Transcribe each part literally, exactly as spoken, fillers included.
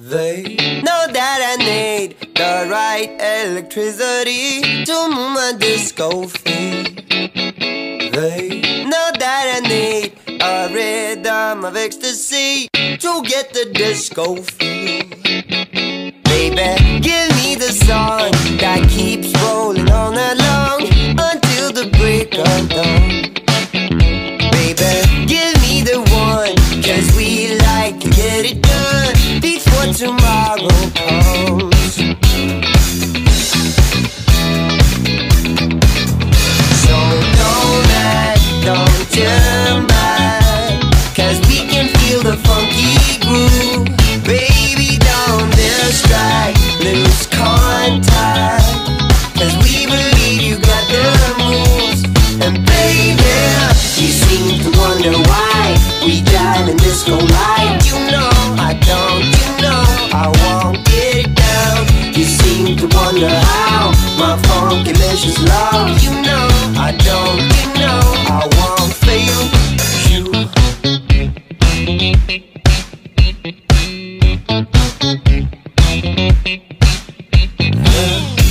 They know that I need the right electricity to move my disco feet. They know that I need a rhythm of ecstasy to get the disco feel. Baby, give me the song that keeps rolling all night long until the break of dawn. Baby, give me the one, cause we like to get it done before tomorrow comes. So don't let, don't turn back, cause we can feel the funky groove. Baby, don't distract, lose contact, cause we believe you got the moves. And baby, you seem to wonder why we dive in disco light. You know I don't, you know I won't get it down. You seem to wonder how my funkylicious love. You know I don't, you know I won't fail you.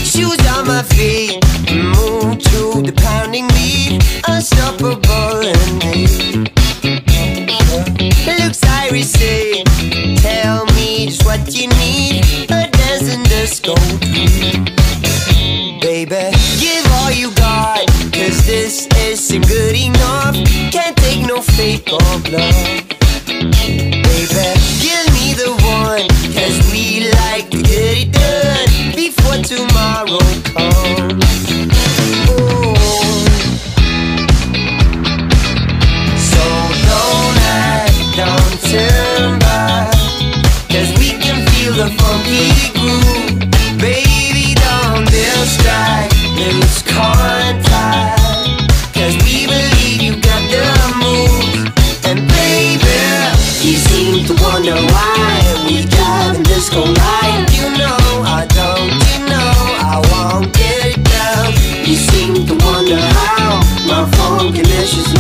Shoes on my feet, move to the pounding beat, unstoppable and deep. Looks Irie say, tell me just what you need, a dancing disco dream. Baby, give all you got, cause this isn't good enough. Can't take no fake or love. Baby, give me the one, cause we like to get it done before tomorrow comes. Turn back, cause we can feel the funky groove. Baby, don't distract, lose contact, cause we believe you got the move. And baby, you seem to wonder why we dive in disco light. You know I don't, you know I won't get it down. You seem to wonder how my funkylicious